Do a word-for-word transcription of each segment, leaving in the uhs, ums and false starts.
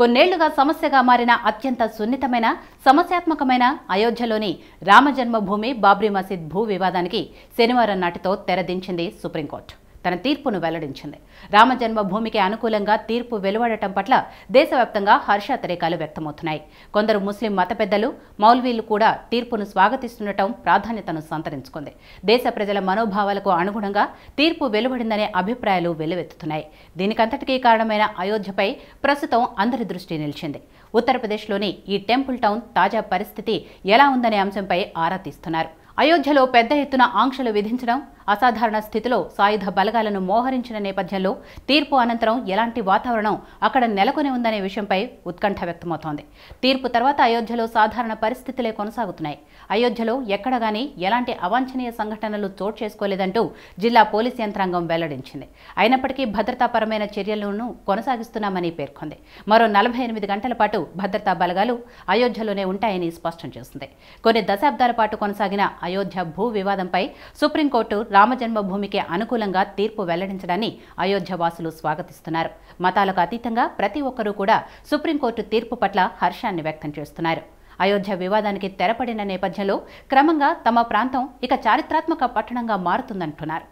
కొన్నేళ్లుగా సమస్యగా మారిన అత్యంత సున్నితమైన సమస్యాత్మకమైన అయోధ్యలోని రామ జన్మభూమి బాబ్రీ మసీద్ భూ వివాదానికి శనివారం నాటితో తెరదించింది సుప్రీంకోర్టు. తన తీర్పును వెల్లడించింది. రామ జన్మభూమికి అనుకూలంగా తీర్పు వెలువడటం పట్ల దేశవ్యాప్తంగా హర్షాతిరేకాలు వ్యక్తమవుతున్నాయి. కొందరు ముస్లిం మత పెద్దలు, మౌల్వీలు కూడా తీర్పును స్వాగతిస్తుండటం ప్రాధాన్యతను సంతరించుకుంది. దేశ ప్రజల మనోభావాలకు అనుగుణంగా తీర్పు వెలువడిందనే అభిప్రాయాలు వెల్లువెత్తుతున్నాయి. దీనికంతటికీ కారణమైన అయోధ్యపై ప్రస్తుతం అందరి దృష్టి నిలిచింది. ఉత్తరప్రదేశ్లోని ఈ టెంపుల్ టౌన్ తాజా పరిస్థితి ఎలా ఉందనే అంశంపై ఆరా తీస్తున్నారు. అయోధ్యలో పెద్ద ఎత్తున ఆంక్షలు విధించడం, అసాధారణ స్థితిలో సాయుధ బలగాలను మోహరించిన నేపథ్యంలో తీర్పు అనంతరం ఎలాంటి వాతావరణం అక్కడ నెలకొని ఉందనే విషయంపై ఉత్కంఠ వ్యక్తమవుతోంది. తీర్పు తర్వాత అయోధ్యలో సాధారణ పరిస్థితులే కొనసాగుతున్నాయి. అయోధ్యలో ఎక్కడగాని ఎలాంటి అవాంఛనీయ సంఘటనలు చోటు చేసుకోలేదంటూ జిల్లా పోలీసు యంత్రాంగం వెల్లడించింది. అయినప్పటికీ భద్రతాపరమైన చర్యలను కొనసాగిస్తున్నామని పేర్కొంది. మరో నలభై ఎనిమిది గంటల పాటు భద్రతా బలగాలు అయోధ్యలోనే ఉంటాయని స్పష్టం చేసింది. కొన్ని దశాబ్దాల పాటు కొనసాగిన అయోధ్య భూ వివాదంపై సుప్రీంకోర్టు రామ జన్మభూమికి అనుకూలంగా తీర్పు వెల్లడించడాన్ని అయోధ్య వాసులు స్వాగతిస్తున్నారు. మతాలకు అతీతంగా ప్రతి ఒక్కరూ కూడా సుప్రీంకోర్టు తీర్పు పట్ల హర్షాన్ని వ్యక్తం చేస్తున్నారు. అయోధ్య వివాదానికి తెరపడిన నేపథ్యంలో క్రమంగా తమ ప్రాంతం ఇక చారిత్రాత్మక పట్టణంగా మారుతుందంటున్నారు.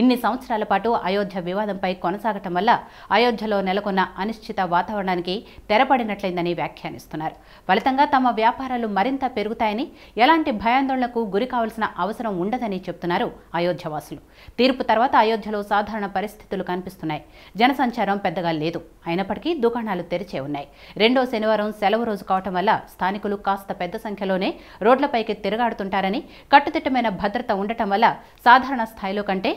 ఇన్ని సంవత్సరాల పాటు అయోధ్య వివాదంపై కొనసాగటం వల్ల అయోధ్యలో నెలకొన్న అనిశ్చిత వాతావరణానికి తెరపడినట్లయిందని వ్యాఖ్యానిస్తున్నారు. ఫలితంగా తమ వ్యాపారాలు మరింత పెరుగుతాయని, ఎలాంటి భయాందోళనకు గురి కావాల్సిన అవసరం ఉండదని చెబుతున్నారు అయోధ్యవాసులు. తీర్పు తర్వాత అయోధ్యలో సాధారణ పరిస్థితులు కనిపిస్తున్నాయి. జనసంచారం పెద్దగా లేదు. అయినప్పటికీ దుకాణాలు తెరిచే ఉన్నాయి. రెండో శనివారం సెలవు రోజు కావటం వల్ల స్థానికులు కాస్త పెద్ద సంఖ్యలోనే రోడ్లపైకి తిరగాడుతుంటారని, కట్టుదిట్టమైన భద్రత ఉండటం వల్ల సాధారణ స్థాయిలో కంటే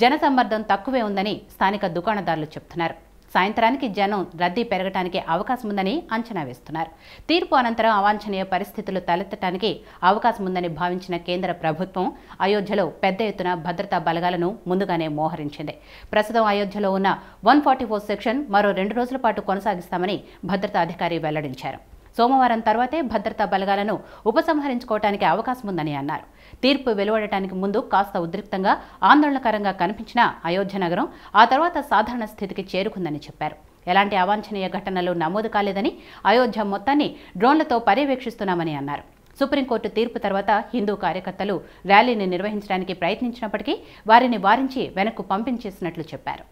జనసమ్మర్దం తక్కువే ఉందని స్థానిక దుకాణదారులు చెబుతున్నారు. సాయంత్రానికి జనం రద్దీ పెరగటానికి అవకాశం ఉందని అంచనా వేస్తున్నారు. తీర్పు అనంతరం అవాంఛనీయ పరిస్థితులు తలెత్తటానికి అవకాశం ఉందని భావించిన కేంద్ర ప్రభుత్వం అయోధ్యలో పెద్ద ఎత్తున భద్రతా బలగాలను ముందుగానే మోహరించింది. ప్రస్తుతం అయోధ్యలో ఉన్న వన్ ఫార్టీ ఫోర్ సెక్షన్ మరో రెండు రోజుల పాటు కొనసాగిస్తామని భద్రతా అధికారి వెల్లడించారు. సోమవారం తర్వాతే భద్రతా బలగాలను ఉపసంహరించుకోవటానికి అవకాశం ఉందని అన్నారు. తీర్పు వెలువడటానికి ముందు కాస్త ఉద్రిక్తంగా, ఆందోళనకరంగా కనిపించిన అయోధ్య నగరం ఆ తర్వాత సాధారణ స్థితికి చేరుకుందని చెప్పారు. ఎలాంటి అవాంఛనీయ ఘటనలు నమోదు కాలేదని, అయోధ్య మొత్తాన్ని డ్రోన్లతో పర్యవేక్షిస్తున్నామని అన్నారు. సుప్రీంకోర్టు తీర్పు తర్వాత హిందూ కార్యకర్తలు ర్యాలీని నిర్వహించడానికి ప్రయత్నించినప్పటికీ వారిని వారించి వెనక్కు పంపించేసినట్లు చెప్పారు.